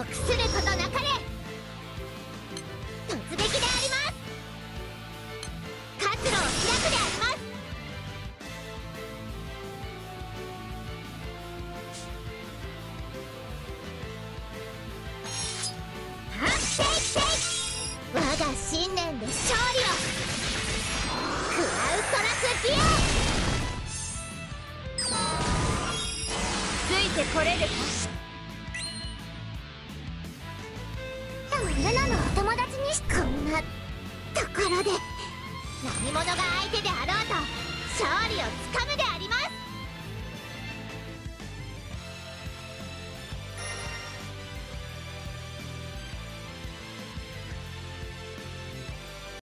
臆することなかれ。突撃であります。活路を開くであります。我が信念で勝利を。クラウトラスデュエル。ついてこれるか。でもルナのお友達にしこんなところで何者が相手であろうと勝利をつかむであります。